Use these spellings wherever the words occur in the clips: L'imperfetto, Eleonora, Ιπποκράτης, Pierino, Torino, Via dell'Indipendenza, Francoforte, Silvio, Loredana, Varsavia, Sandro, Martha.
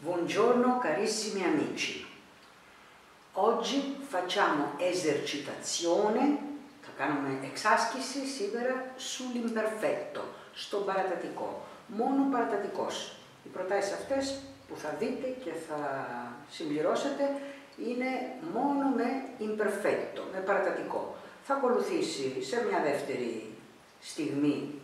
Buongiorno carissimi amici, oggi facciamo esercitazione sull'imperfetto, στον παρατατικό, μόνο παρατατικός. Οι προτάσεις αυτές που θα δείτε και θα συμπληρώσετε είναι μόνο με imperfetto, με παρατατικό. Θα ακολουθήσει σε μια δεύτερη στιγμή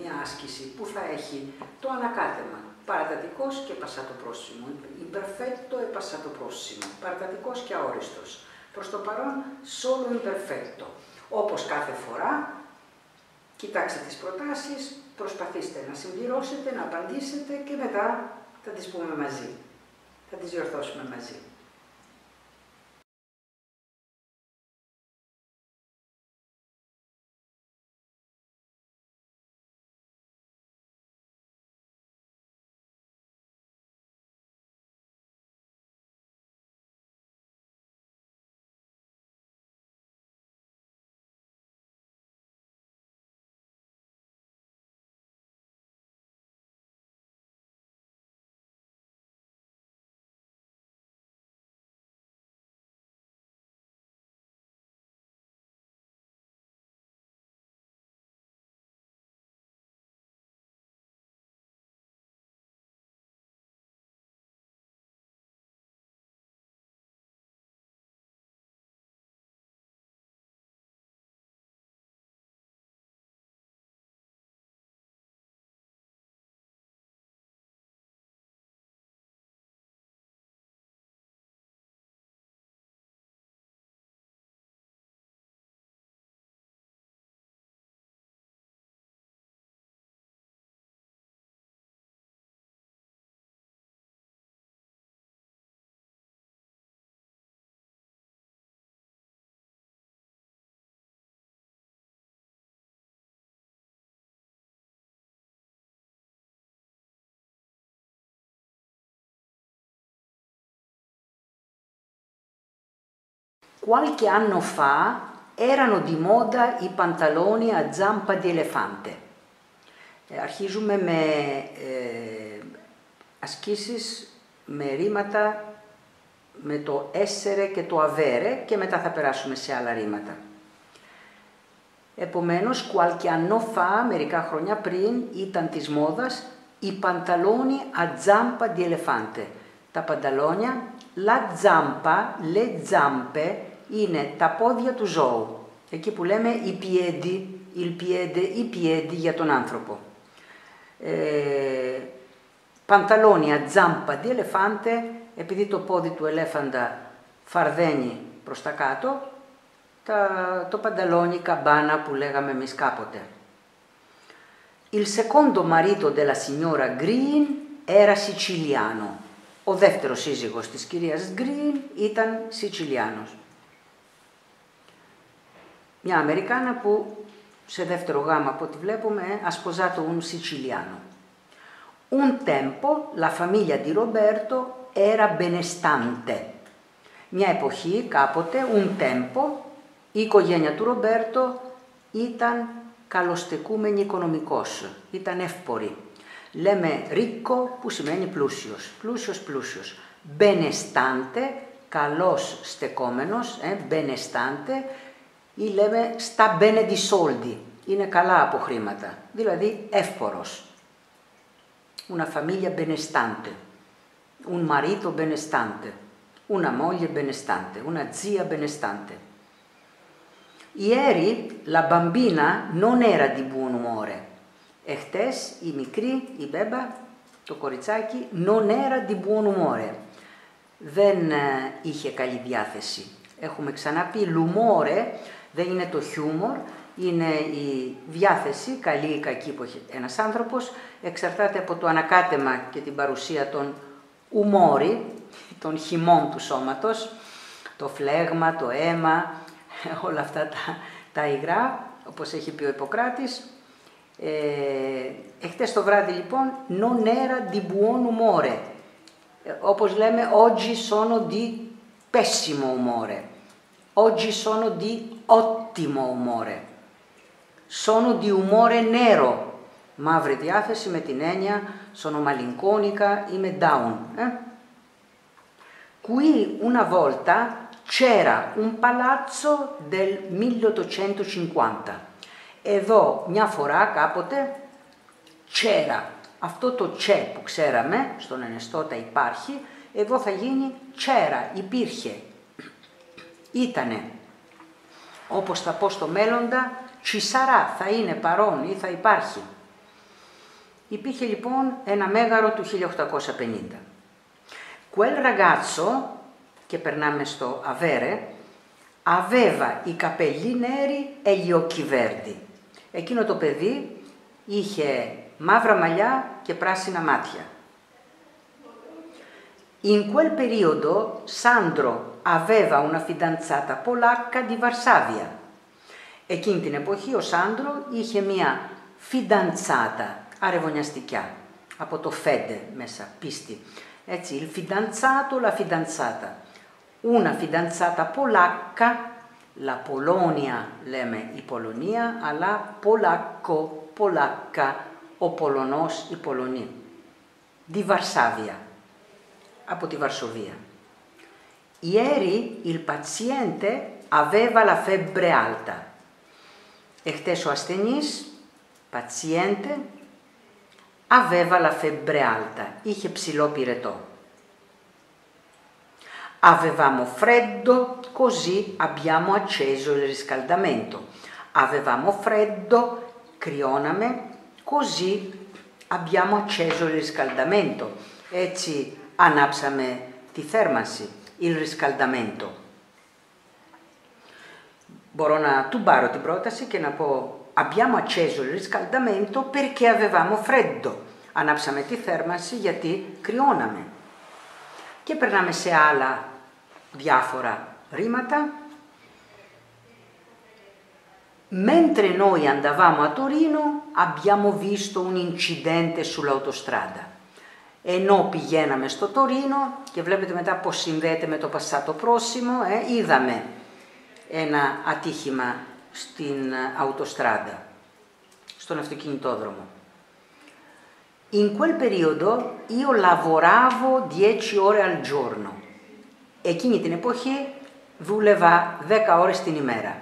μια άσκηση που θα έχει το ανακάτεμα. Παρατατικός και πασάτο πρόσημο, imperfetto e passato prossimo, παρατατικός και αόριστος. Προς το παρόν, solo imperfetto. Όπως κάθε φορά, κοιτάξτε τις προτάσεις, προσπαθήστε να συμπληρώσετε, να απαντήσετε και μετά θα τις πούμε μαζί, θα τις διορθώσουμε μαζί. Qualche anno fa erano di moda i pantaloni a zampa di elefante. Αρχίζουμε με ασκήσεις, με ρήματα, με το essere και το avere και μετά θα περάσουμε σε άλλα ρήματα. Επομένως, qualche anno fa, μερικά χρόνια πριν, ήταν της μόδας οι pantaloni a zampa di elefante. Τα πανταλόνια, la zampa, le zampe, είναι τα πόδια του ζώου, εκεί που λέμε i piedi, il piede, i piedi για τον άνθρωπο. Πανταλόνια, zampa di elefante, επειδή το πόδι του ελέφαντα φαρδένει προς τα κάτω, το πανταλόνι καμπάνα που λέγαμε εμείς κάποτε. Il secondo marito della signora Green era siciliano. Ο δεύτερος σύζυγος της κυρίας Γκριν ήταν Σιτσιλιάνος. Μια Αμερικάνα που σε δεύτερο γάμμα από ό,τι βλέπουμε ha sposato un siciliano. Un tempo la famiglia di Roberto era benestante. Μια εποχή κάποτε, un tempo, η οικογένεια του Ρομπέρτο ήταν καλοστεκούμενη οικονομικώς, ήταν εύπορη. Λέμε ricco που σημαίνει πλούσιος, πλούσιος, πλούσιος. Benestante, καλός στεκόμενος, benestante, ή λέμε sta bene di soldi, είναι καλά από χρήματα, δηλαδή εύπορος. Una famiglia benestante, un marito benestante, una moglie benestante, una zia benestante. Ieri la bambina non era di buon umore. Εχτες η μικρή, η μπέμπα, το κοριτσάκι, non era di buon umore. Δεν είχε καλή διάθεση. Έχουμε ξαναπεί, l'umore δεν είναι το χιούμορ, είναι η διάθεση, καλή ή κακή που έχει ένας άνθρωπος, εξαρτάται από το ανακάτεμα και την παρουσία των ουμόρι, των χυμών του σώματος, το φλέγμα, το αίμα, όλα αυτά τα υγρά, όπως έχει πει ο Ιπποκράτης. Εχτες το βράδυ λοιπόν non era di buon umore, όπως λέμε oggi sono di pessimo umore, oggi sono di ottimo umore, sono di umore nero, μαύρη διάθεση με την έννοια σονομαλινκόνικα ή με down. Qui una volta c'era un palazzo del 1850. Εδώ μια φορά κάποτε c'era. Αυτό το c'è που ξέραμε, στον ενεστώτα υπάρχει, εδώ θα γίνει c'era, υπήρχε, ήτανε. Όπως θα πω στο μέλλοντα, ci sarà, θα είναι παρόν ή θα υπάρχει. Υπήρχε λοιπόν ένα μέγαρο του 1850. Quel ragazzo, και περνάμε στο avere, aveva i capelli neri e gli occhi verdi. Εκείνο το παιδί είχε μαύρα μαλλιά και πράσινα μάτια. In quel periodo Sandro aveva una fidanzata polacca di Varsavia. Εκείνη την εποχή ο Σάντρο είχε μία fidanzata, αρεβωνιαστικιά, από το fede μέσα, πίστη. Έτσι, il fidanzato, la fidanzata. Una fidanzata polacca, la Polonia λέμε η Πολωνία, αλλά polacco, polacca, ο Πολωνός, η Πολωνή. Di Varsavia, από τη Βαρσοβία. Ieri il paziente aveva la febbre alta. Εχθές ο ασθενής, paziente, aveva la febbre alta, είχε ψηλό πυρετό. Avevamo freddo, così abbiamo acceso il riscaldamento. Avevamo freddo, κρυώναμε, così abbiamo acceso il riscaldamento. Έτσι ανάψαμε τη θέρμανση, il riscaldamento. Μπορώ να του πάρω την πρόταση και να πω abbiamo acceso il riscaldamento perché avevamo freddo. Ανάψαμε τη θέρμανση γιατί κρυώναμε. Και περνάμε σε άλλα διάφορα ρήματα. Mentre noi andavamo a Torino abbiamo visto un incidente sull'autostrada. Ενώ πηγαίναμε στο Τωρίνο και βλέπετε μετά πως συνδέεται με το πασάτο πρόσημο, είδαμε ένα ατύχημα στην αυτοστράδα, στον αυτοκινητόδρομο. In quel periodo io lavoravo 10 ore al giorno. Εκείνη την εποχή δούλευα 10 ώρες την ημέρα.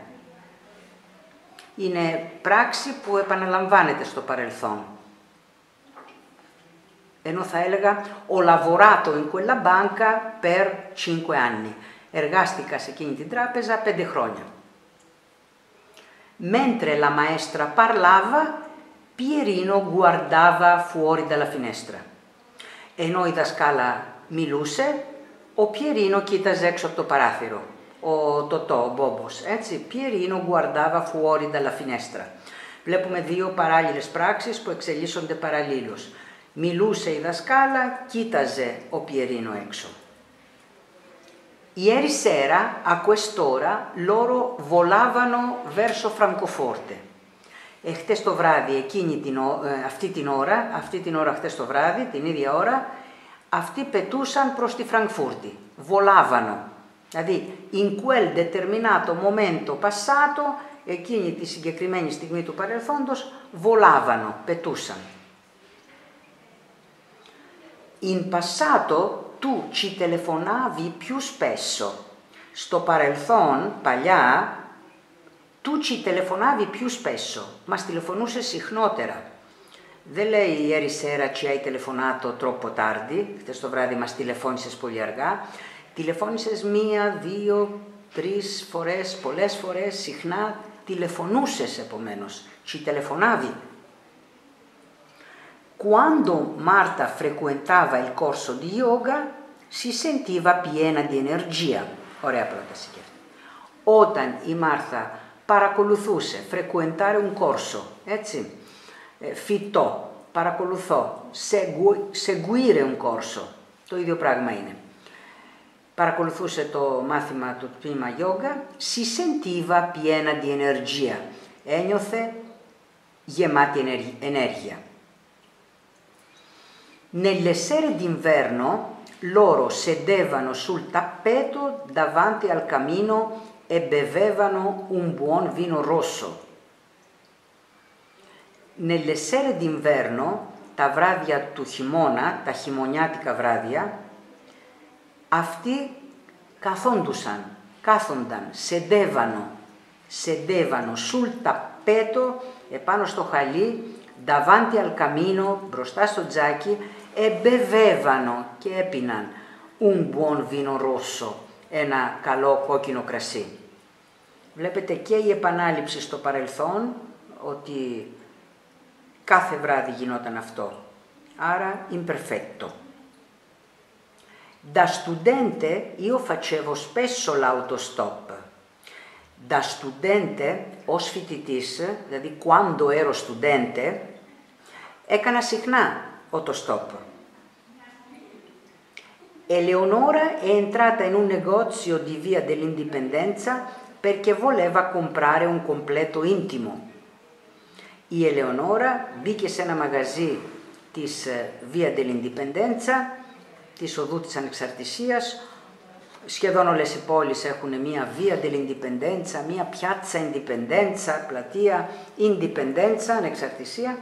Είναι πράξη που επαναλαμβάνεται στο παρελθόν. Ενώ θα έλεγα ho lavorato in quella banca per 5 anni. Εργάστηκα σε εκείνη την τράπεζα 5 χρόνια. Mentre la maestra parlava, Pierino guardava fuori dalla finestra. Ενώ η δασκάλα μιλούσε, ο Pierino κοίταζε έξω από το παράθυρο. Ο Τωτό, ο Μπόμπος, έτσι, Pierino guardava fuori dalla finestra. Βλέπουμε δύο παράλληλες πράξεις που εξελίσσονται παραλλήλως. Μιλούσε η δασκάλα, κοίταζε ο Pierino έξω. Ieri sera, a quest'ora, loro volavano verso Francoforte. Εχθές το βράδυ, αυτή την ώρα χθες το βράδυ, την ίδια ώρα, αυτοί πετούσαν προς τη Φραγκφούρτη. Volavano. Δηλαδή, in quel determinato momento passato, εκείνη τη συγκεκριμένη στιγμή του παρελθόντος, volavano, πετούσαν. In passato, tu ci telefonavi più spesso. Στο παρελθόν, παλιά, tu ci telefonavi più spesso. Μας τηλεφωνούσες συχνότερα. Δεν λέει ieri sera ci hai telefonato troppo tardi. Χθες το βράδυ μας τηλεφώνησες πολύ αργά. Τηλεφώνησες μία, δύο, τρεις φορές, πολλές φορές, συχνά. Τηλεφωνούσες επομένως. Ci telefonavi. Quando Martha frequentava il corso di yoga si sentiva piena di energia. Ωραία πρόταση και αυτή. Όταν η Μάρθα παρακολουθούσε, frequentare un corso, έτσι, φυτό, παρακολουθώ, seguire un corso, το ίδιο πράγμα είναι. Παρακολουθούσε το μάθημα του τμήμα yoga, si sentiva piena di energia, ένιωθε γεμάτη ενέργεια. Nelle sere d'inverno loro sedevano sul tappeto davanti al camino e bevevano un buon vino rosso. Nelle sere d'inverno, τα βράδια του χειμώνα, τα χειμωνιάτικα βράδια, αυτοί κάθονταν σε ντέβανο, sul tappeto, επάνω στο χαλί, davanti al camino, μπροστά στο τζάκι, εμπεβεύανο και έπιναν un buon vino rosso, ένα καλό κόκκινο κρασί. Βλέπετε και η επανάληψη στο παρελθόν, ότι κάθε βράδυ γινόταν αυτό. Άρα, imperfetto. Da studente io facevo spesso l'autostop. Da studente, ως φοιτητής, δηλαδή quando ero studente, έκανα συχνά autostop. Eleonora è entrata in un negozio di Via dell'Indipendenza perché voleva comprare un completo intimo. Η Ελεονόρα μπήκε σε ένα μαγαζί της Via dell'Indipendenza, της οδού της Ανεξαρτησίας. Σχεδόν όλες οι πόλεις έχουν μία Via dell'Indipendenza, μία Piazza Indipendenza, πλατεία Indipendenza, Ανεξαρτησία,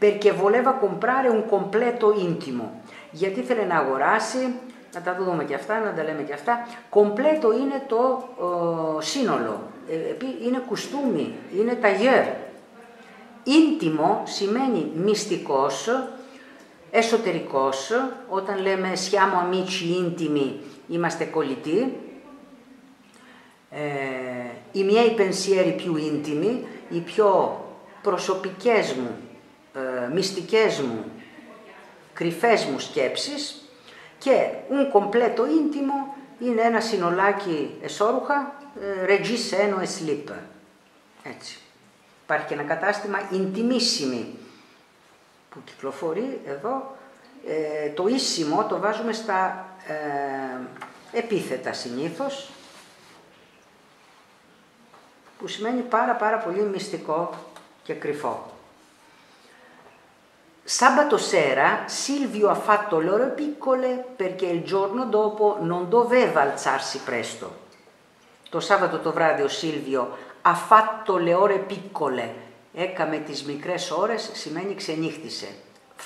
perché voleva comprare un completo intimo. Γιατί ήθελε να αγοράσει, να τα δούμε και αυτά, να τα λέμε και αυτά. Completo είναι το σύνολο, είναι κουστούμι, είναι ταγιέρ. Intimo σημαίνει μυστικός, εσωτερικός. Όταν λέμε siamo amici intimi, είμαστε κολλητοί. Οι miei pensieri più intimi, οι πιο προσωπικές μου, μυστικές μου, κρυφές μου σκέψεις. Και un completo intimo είναι ένα συνολάκι εσώρουχα, reggiseno e slip. Έτσι. Υπάρχει και ένα κατάστημα intimissimi που κυκλοφορεί εδώ. Το ίσιμο το βάζουμε στα επίθετα συνήθως, που σημαίνει πάρα πολύ μυστικό και κρυφό. Sabato sera Silvio ha fatto le ore piccole perché il giorno dopo non doveva alzarsi presto. Το Σάββατο το βράδυ ο Σίλβιο ha fatto le ore piccole, έκαμε τις μικρές ώρες, σημαίνει ξενύχτησε.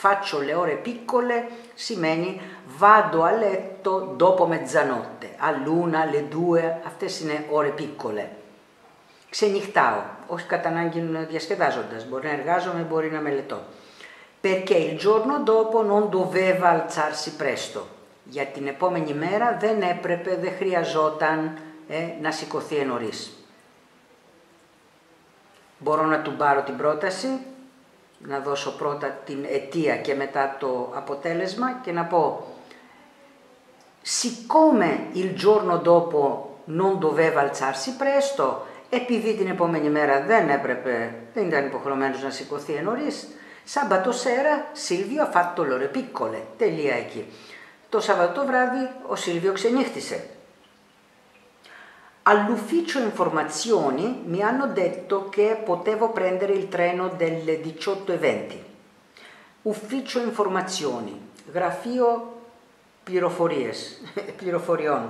Faccio le ore piccole σημαίνει vado a letto dopo mezzanotte, all'una, alle due, αυτές είναι ore piccole. Ξενυχτάω, όχι κατά ανάγκη διασκεδάζοντας, μπορεί να εργάζομαι, μπορεί να μελετώ. Perché il giorno dopo non doveva alzarsi presto, για την επόμενη μέρα δεν έπρεπε, δεν χρειαζόταν να σηκωθεί νωρίς. Μπορώ να του πάρω την πρόταση, να δώσω πρώτα την αιτία και μετά το αποτέλεσμα και να πω «Siccome il giorno dopo non doveva alzarsi presto», επειδή την επόμενη μέρα δεν έπρεπε, δεν ήταν υποχρεωμένος να σηκωθεί νωρίς, «Sabato sera Silvio ha fatto le ore piccole», τελεία εκεί. Το Σαββατό βράδυ ο Σίλβιο ξενύχτησε. All'ufficio informazioni mi hanno detto che potevo prendere il treno delle 18:20. Ufficio informazioni, γραφείο πληροφοριών.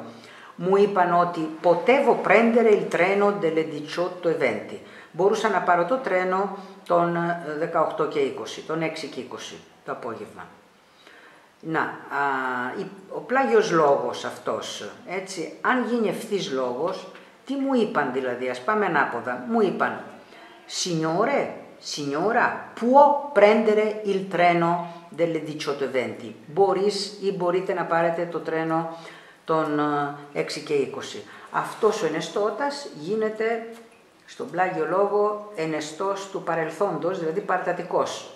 Μου είπαν ότι potevo prendere il treno delle 18:20. Μπορούσα να πάρω το τρένο των 18 και 20, των 6 και 20 το απόγευμα. Να, ο πλάγιος λόγος αυτός, έτσι, αν γίνει ευθύς λόγος, τι μου είπαν δηλαδή, ας πάμε ανάποδα, μου είπαν «Signore, signora, può prendere il treno delle 18:20». Μπορείς ή μπορείτε να πάρετε το τρένο των 6 και 20. Αυτός ο ενεστώτας γίνεται, στον πλάγιο λόγο, ενεστός του παρελθόντος, δηλαδή παρατατικός.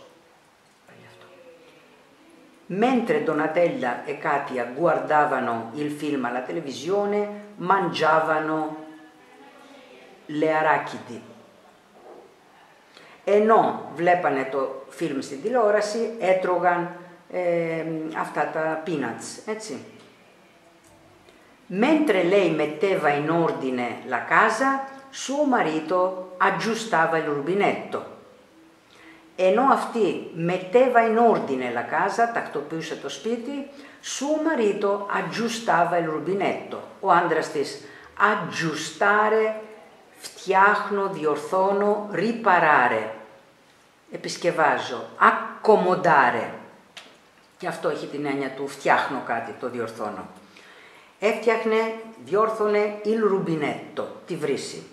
Mentre Donatella e Katia guardavano il film alla televisione, mangiavano le arachidi. Ενώ βλέπανε το film στην τηλεόραση, έτρωγαν αυτά τα peanuts, έτσι. Mentre lei metteva in ordine la casa, suo marito aggiustava il rubinetto. Ενώ αυτή μετέβα in ordine la casa, τακτοποιούσε το σπίτι, suo marito aggiustava il rubinetto. Ο άντρας της aggiustare, φτιάχνω, διορθώνω, riparare. επισκευάζω, ακομοντάρε, και αυτό έχει την έννοια του φτιάχνω κάτι, το διορθώνω. Έφτιαχνε, διόρθωνε il rubinetto, τη βρύση.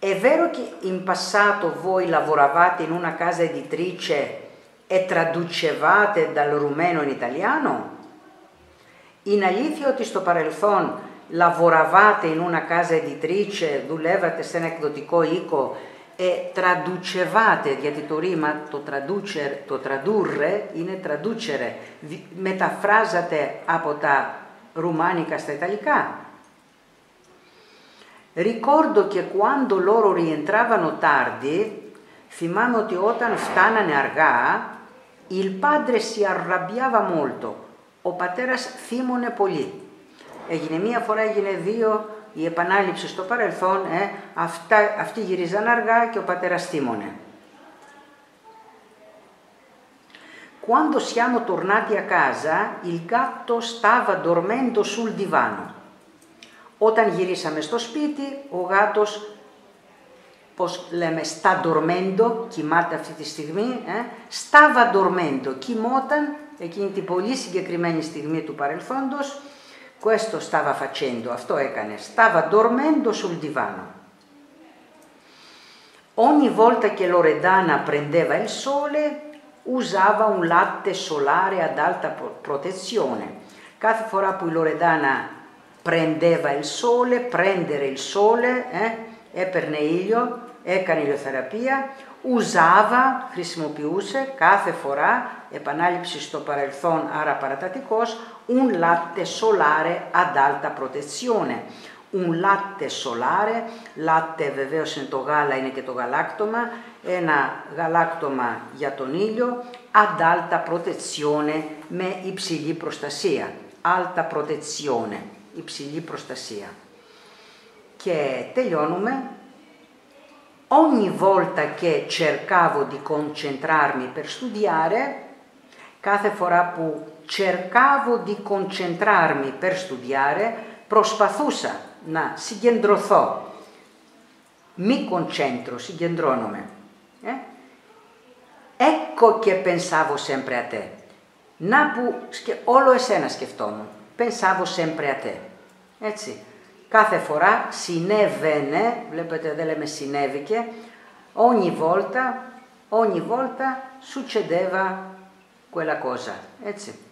È vero che in passato voi lavoravate in una casa editrice e traducevate dal rumeno in italiano? In αλήθεια ότι στο παρελθόν lavoravate in una casa editrice, δουλεύατε σε ένα εκδοτικό οίκο e traducevate, γιατί το ρήμα, το tradurre είναι traducere, μεταφράζατε από τα ρουμάνικα στα ιταλικά. Ricordo che quando loro rientravano tardi, θυμάμαι ότι όταν φτάνανε αργά, il padre si arrabbiava molto, ο πατέρας θύμωνε πολύ. Έγινε μία φορά, έγινε δύο, η επανάληψη στο παρελθόν, αυτοί γυρίζαν αργά και ο πατέρας θύμωνε. Quando siamo tornati a casa, il gatto stava dormendo sul divano. Όταν γυρίσαμε στο σπίτι, ο γάτος, πώς λέμε, sta dormendo, κοιμάται αυτή τη στιγμή, stava dormendo, κοιμόταν εκείνη την πολύ συγκεκριμένη στιγμή του παρελθόντος, questo stava facendo, αυτό έκανε, stava dormendo sul divano. Ogni volta che Loredana prendeva il sole, usava un latte solare ad alta protezione. Κάθε φορά που η Loredana prendeva il sole, prendere il sole, έπαιρνε ήλιο, έκανε ηλιοθεραπεία, usava, χρησιμοποιούσε κάθε φορά, επανάληψη στο παρελθόν, άρα παρατατικός, un latte solare ad alta protezione. Un latte solare, latte βεβαίως είναι το γάλα, είναι και το γαλάκτωμα, ένα γαλάκτωμα για τον ήλιο, ad alta protezione, με υψηλή προστασία, alta protezione. Υψηλή προστασία. Και τελειώνουμε. Ogni volta che cercavo di concentrarmi per studiare, κάθε φορά που cercavo di concentrarmi per studiare, προσπαθούσα να συγκεντρωθώ. Mi concentro, συγκεντρώνομαι. Ecco che pensavo sempre a te. Να που όλο εσένα σκεφτόμουν. Pensavo sempre a te. Έτσι. Κάθε φορά συνέβαινε, βλέπετε δεν λέμε συνέβηκε, ogni volta succedeva quella cosa. Έτσι.